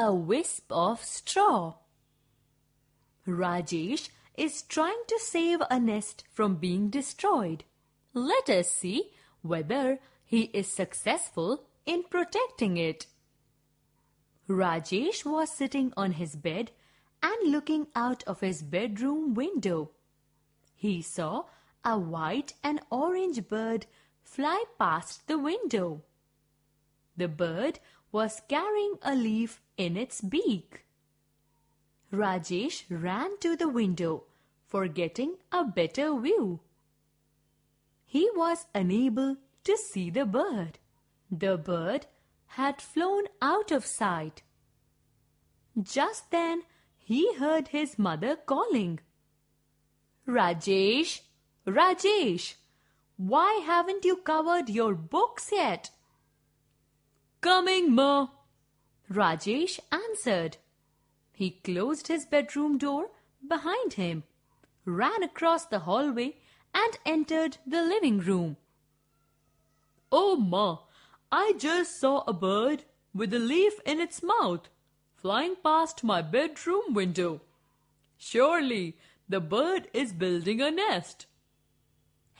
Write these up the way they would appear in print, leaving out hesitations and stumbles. a wisp of straw. Rajesh is trying to save a nest from being destroyed. Let us see whether he is successful in protecting it. Rajesh was sitting on his bed and looking out of his bedroom window. He saw a white and orange bird fly past the window. The bird was carrying a leaf in its beak. Rajesh ran to the window for getting a better view. He was unable to see the bird. The bird had flown out of sight. Just then he heard his mother calling, "Rajesh, Rajesh, why haven't you covered your books yet?" "Coming, ma," Rajesh answered. He closed his bedroom door behind him, ran across the hallway and entered the living room. "Oh, ma, I just saw a bird with a leaf in its mouth flying past my bedroom window. Surely the bird is building a nest."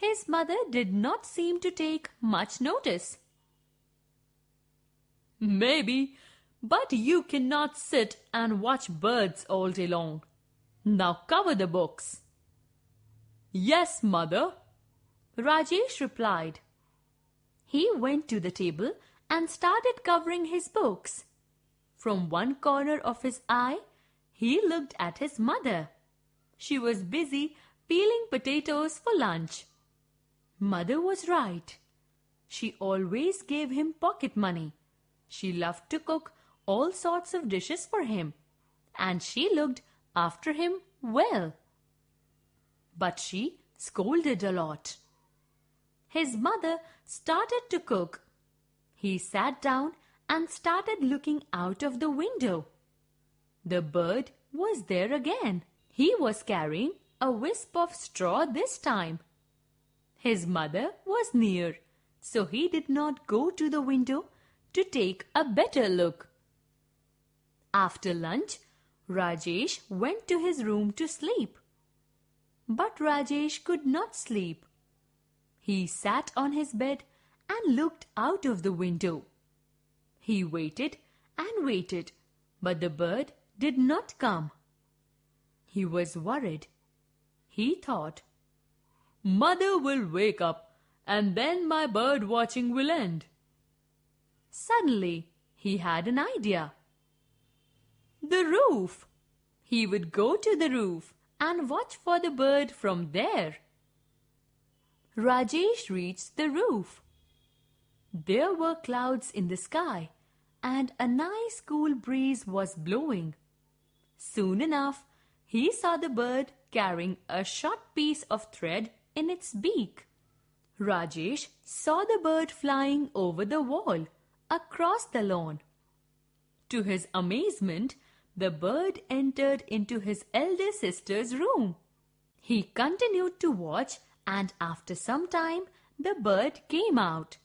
His mother did not seem to take much notice. "Maybe, but you cannot sit and watch birds all day long. Now cover the books." "Yes, mother," Rajesh replied. He went to the table and started covering his books. From one corner of his eye, he looked at his mother. She was busy peeling potatoes for lunch. Mother was right. She always gave him pocket money. She loved to cook all sorts of dishes for him, and she looked after him well. But she scolded a lot. His mother started to cook. He sat down and started looking out of the window. The bird was there again. He was carrying a wisp of straw this time. His mother was near, so he did not go to the window to take a better look. After lunch, Rajesh went to his room to sleep. But Rajesh could not sleep. He sat on his bed and looked out of the window. He waited and waited, but the bird did not come. He was worried. He thought, "Mother will wake up and then my bird watching will end." Suddenly, he had an idea. The roof! He would go to the roof and watch for the bird from there. Rajesh reached the roof. There were clouds in the sky and a nice cool breeze was blowing. Soon enough, he saw the bird carrying a short piece of thread in its beak. Rajesh saw the bird flying over the wall, across the lawn. To his amazement, the bird entered into his elder sister's room. He continued to watch, and after some time, the bird came out.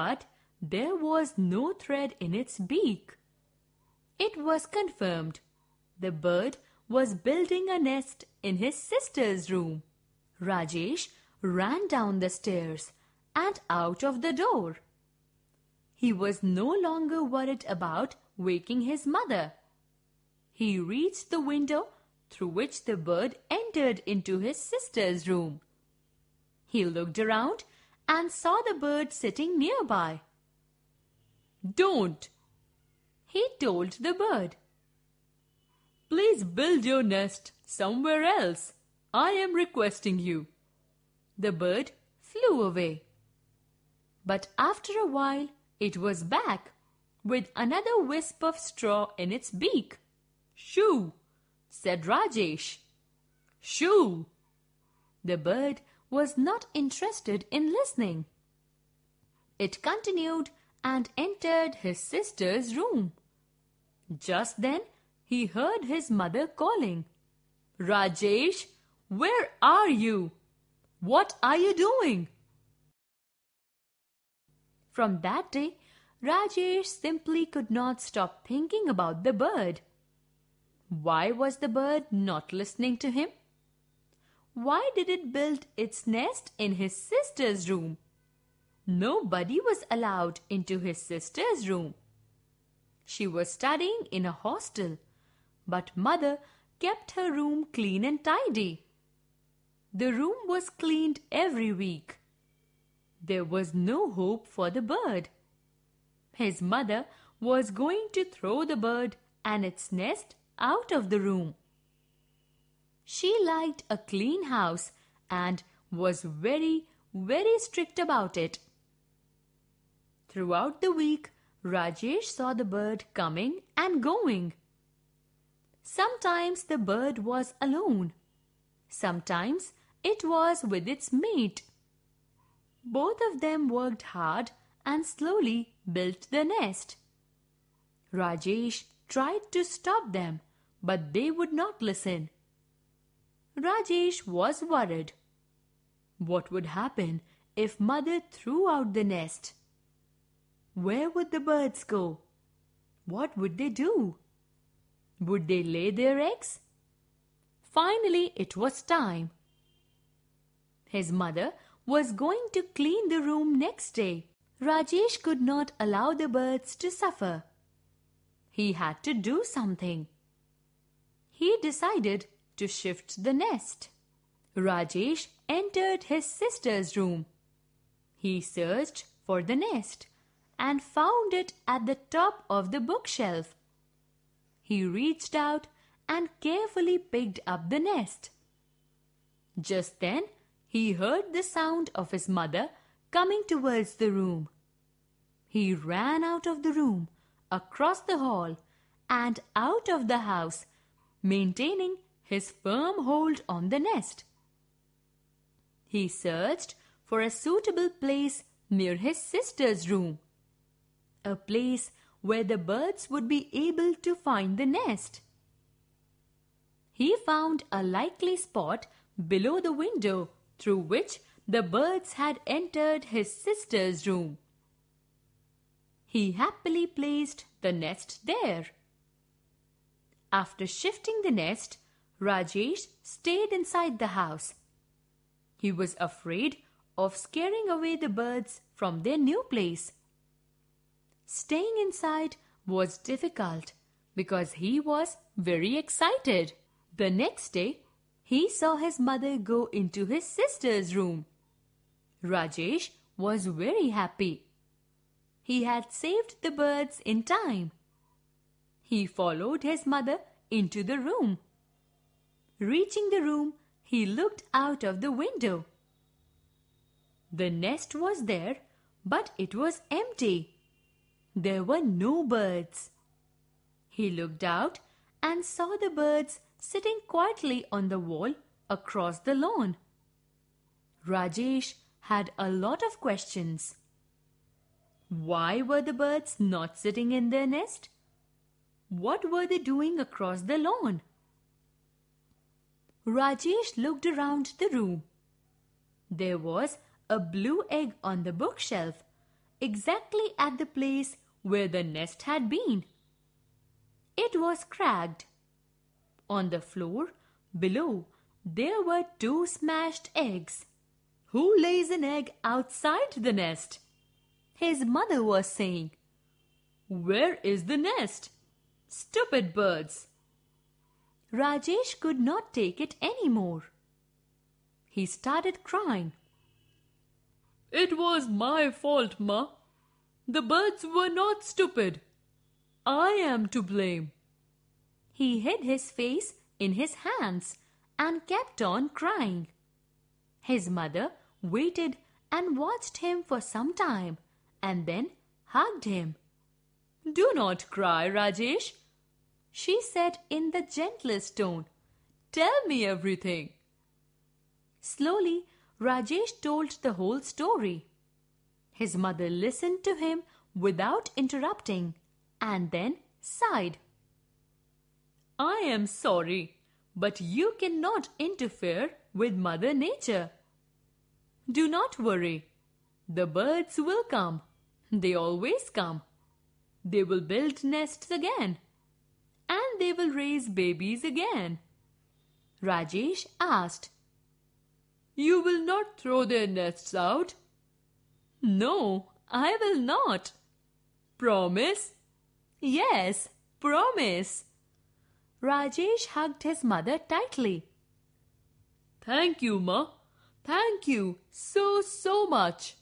But there was no thread in its beak. It was confirmed. The bird was building a nest in his sister's room. Rajesh ran down the stairs and out of the door. He was no longer worried about waking his mother. He reached the window through which the bird entered into his sister's room. He looked around and saw the bird sitting nearby. "Don't," he told the bird. "Please build your nest somewhere else. I am requesting you." The bird flew away. But after a while, it was back with another wisp of straw in its beak. "Shoo," said Rajesh. "Shoo." The bird was not interested in listening. It continued and entered his sister's room. Just then he heard his mother calling, "Rajesh, where are you? What are you doing?" From that day, Rajesh simply could not stop thinking about the bird. Why was the bird not listening to him? Why did it build its nest in his sister's room? Nobody was allowed into his sister's room. She was studying in a hostel, but mother kept her room clean and tidy. The room was cleaned every week. There was no hope for the bird. His mother was going to throw the bird and its nest out of the room. She liked a clean house and was very, very strict about it. Throughout the week, Rajesh saw the bird coming and going. Sometimes the bird was alone. Sometimes it was with its mate. Both of them worked hard and slowly built the nest. Rajesh tried to stop them, but they would not listen. Rajesh was worried. What would happen if mother threw out the nest? Where would the birds go? What would they do? Would they lay their eggs? Finally, it was time. His mother was going to clean the room next day. Rajesh could not allow the birds to suffer. He had to do something. He decided to shift the nest. Rajesh entered his sister's room. He searched for the nest and found it at the top of the bookshelf. He reached out and carefully picked up the nest. Just then, he heard the sound of his mother coming towards the room. He ran out of the room, across the hall, and out of the house, maintaining his firm hold on the nest. He searched for a suitable place near his sister's room, a place where the birds would be able to find the nest. He found a likely spot below the window through which the birds had entered his sister's room. He happily placed the nest there. After shifting the nest, Rajesh stayed inside the house. He was afraid of scaring away the birds from their new place. Staying inside was difficult because he was very excited. The next day, he saw his mother go into his sister's room. Rajesh was very happy. He had saved the birds in time. He followed his mother into the room. Reaching the room, he looked out of the window. The nest was there, but it was empty. There were no birds. He looked out and saw the birds sitting quietly on the wall across the lawn. Rajesh had a lot of questions. Why were the birds not sitting in their nest? What were they doing across the lawn? Rajesh looked around the room. There was a blue egg on the bookshelf, exactly at the place where the nest had been. It was cracked. On the floor below, there were two smashed eggs. Who lays an egg outside the nest? His mother was saying. Where is the nest? Stupid birds! Rajesh could not take it any more. He started crying. It was my fault, Ma. The birds were not stupid. I am to blame. He hid his face in his hands and kept on crying. His mother waited and watched him for some time and then hugged him. Do not cry, Rajesh, she said in the gentlest tone. Tell me everything. Slowly, Rajesh told the whole story. His mother listened to him without interrupting and then sighed. I am sorry, but you cannot interfere with Mother Nature. Do not worry. The birds will come. They always come. They will build nests again. And they will raise babies again. Rajesh asked, You will not throw their nests out? No, I will not. Promise? Yes, promise. Rajesh hugged his mother tightly. Thank you, Ma. Thank you so much.